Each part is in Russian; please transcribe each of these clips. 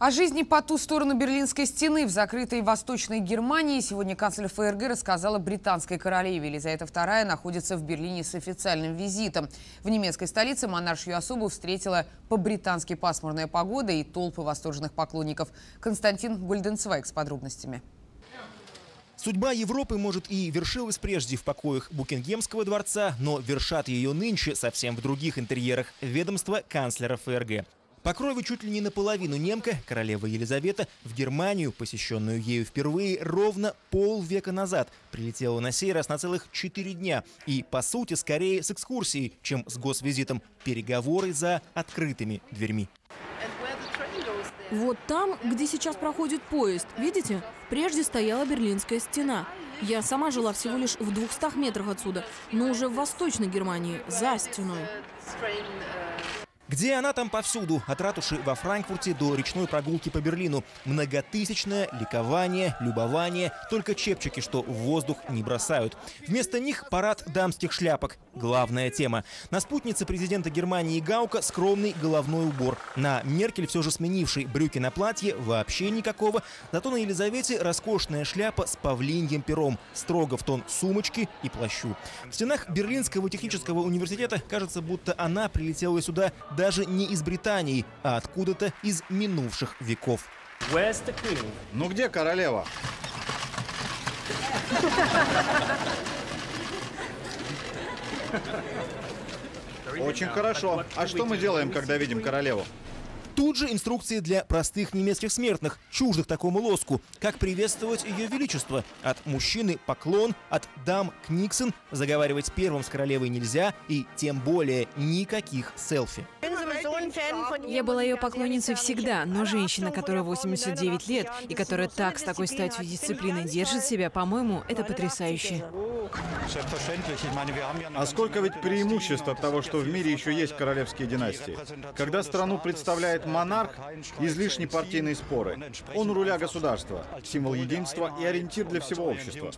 О жизни по ту сторону Берлинской стены в закрытой Восточной Германии сегодня канцлер ФРГ рассказала британской королеве. Елизавета II находится в Берлине с официальным визитом. В немецкой столице монаршую особу встретила по-британски пасмурная погода и толпы восторженных поклонников. Константин Гольденцвайг с подробностями. Судьба Европы, может, и вершилась прежде в покоях Букингемского дворца, но вершат ее нынче совсем в других интерьерах ведомства канцлера ФРГ. По крови чуть ли не наполовину немка, королева Елизавета в Германию, посещенную ею впервые ровно полвека назад, прилетела на сей раз на целых 4 дня. И, по сути, скорее с экскурсией, чем с госвизитом. Переговоры за открытыми дверьми. Вот там, где сейчас проходит поезд, видите, прежде стояла Берлинская стена. Я сама жила всего лишь в 200 метрах отсюда, но уже в Восточной Германии, за стеной. Где она, там повсюду. От ратуши во Франкфурте до речной прогулки по Берлину. Многотысячное ликование, любование. Только чепчики, что в воздух не бросают. Вместо них парад дамских шляпок. Главная тема. На спутнице президента Германии Гаука скромный головной убор. На Меркель, все же сменившей брюки на платье, вообще никакого. Зато на Елизавете роскошная шляпа с павлиньим пером. Строго в тон сумочки и плащу. В стенах Берлинского технического университета кажется, будто она прилетела сюда даже не из Британии, а откуда-то из минувших веков. Ну где королева? Очень хорошо. А что мы делаем, когда видим королеву? Тут же инструкции для простых немецких смертных, чуждых такому лоску. Как приветствовать ее величество. От мужчины поклон, от дам книксон. Заговаривать первым с королевой нельзя и тем более никаких селфи. Я была ее поклонницей всегда, но женщина, которая 89 лет и которая так с такой статью дисциплины держит себя, по-моему, это потрясающе. А сколько ведь преимуществ от того, что в мире еще есть королевские династии? Когда страну представляет монарх, излишни партийные споры. Он у руля государства, символ единства и ориентир для всего общества.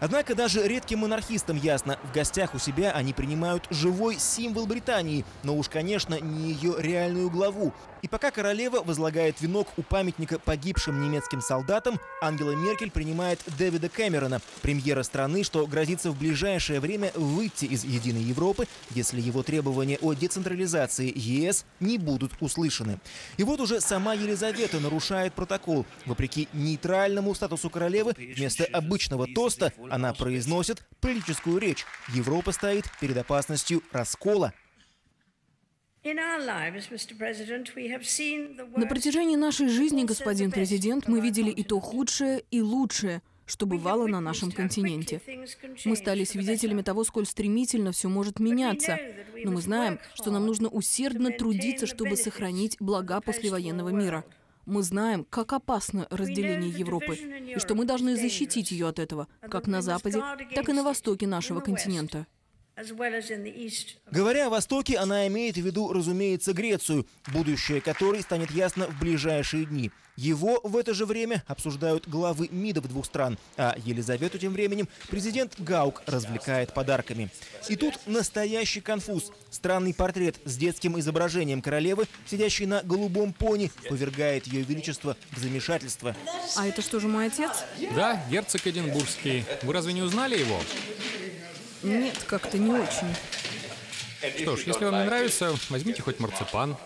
Однако даже редким монархистам ясно, в гостях у себя они принимают живой символ Британии, но уж, конечно, не ее реальную главу. И пока королева возлагает венок у памятника погибшим немецким солдатам, Ангела Меркель принимает Дэвида Кэмерона, премьера страны, что грозится в ближайшее время выйти из единой Европы, если его требования о децентрализации ЕС не будут услышаны. И вот уже сама Елизавета нарушает протокол. Вопреки нейтральному статусу королевы, вместо обычного тоста она произносит политическую речь. Европа стоит перед опасностью раскола. На протяжении нашей жизни, господин президент, мы видели и то худшее, и лучшее, что бывало на нашем континенте. Мы стали свидетелями того, сколь стремительно все может меняться. Но мы знаем, что нам нужно усердно трудиться, чтобы сохранить блага послевоенного мира. Мы знаем, как опасно разделение Европы, и что мы должны защитить ее от этого, как на Западе, так и на востоке нашего континента. Говоря о Востоке, она имеет в виду, разумеется, Грецию, будущее которой станет ясно в ближайшие дни. Его в это же время обсуждают главы МИДов 2 стран, а Елизавету тем временем президент Гаук развлекает подарками. И тут настоящий конфуз. Странный портрет с детским изображением королевы, сидящей на голубом пони, повергает ее величество в замешательство. А это что же, мой отец? Да, герцог Эдинбургский. Вы разве не узнали его? Нет, как-то не очень. Что ж, если вам не нравится, возьмите хоть марципан.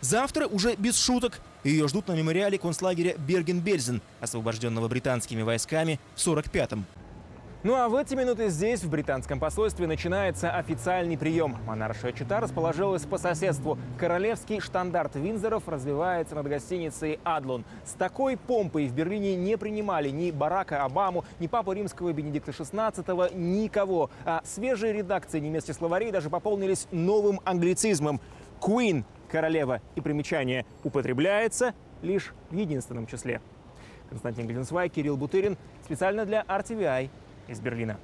Завтра уже без шуток. Ее ждут на мемориале концлагеря Берген-Бельзен, освобожденного британскими войсками в 1945-м. Ну а в эти минуты здесь, в британском посольстве, начинается официальный прием. Монаршая чета расположилась по соседству. Королевский штандарт Виндзоров развивается над гостиницей «Адлон». С такой помпой в Берлине не принимали ни Барака Обаму, ни Папу Римского Бенедикта XVI, никого. А свежие редакции немецких словарей даже пополнились новым англицизмом. «Queen» – королева, и примечание употребляется лишь в единственном числе. Константин Гольденцвайг, Кирилл Бутырин. Специально для RTVI. Из Берлина.